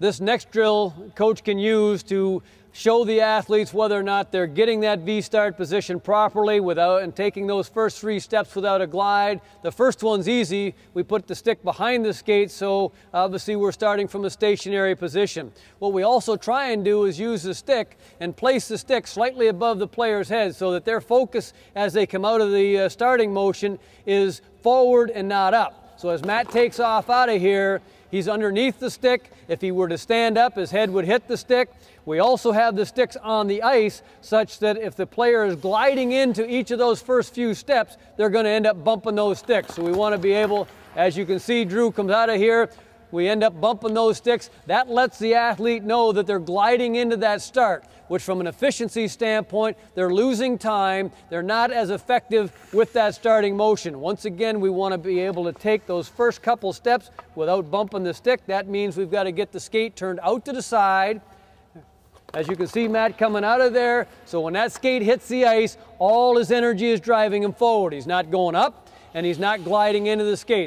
this next drill coach can use to show the athletes whether or not they're getting that V-start position properly without and taking those first three steps without a glide. The first one's easy. We put the stick behind the skate, so obviously we're starting from a stationary position. What we also try and do is use the stick and place the stick slightly above the player's head so that their focus as they come out of the starting motion is forward and not up. So as Matt takes off out of here, he's underneath the stick. If he were to stand up, his head would hit the stick. We also have the sticks on the ice such that if the player is gliding into each of those first few steps, they're going to end up bumping those sticks. So we want to be able, as you can see, Drew comes out of here. We end up bumping those sticks. That lets the athlete know that they're gliding into that start, which from an efficiency standpoint, they're losing time. They're not as effective with that starting motion. Once again, we want to be able to take those first couple steps without bumping the stick. That means we've got to get the skate turned out to the side. As you can see, Matt coming out of there. So when that skate hits the ice, all his energy is driving him forward. He's not going up and he's not gliding into the skate.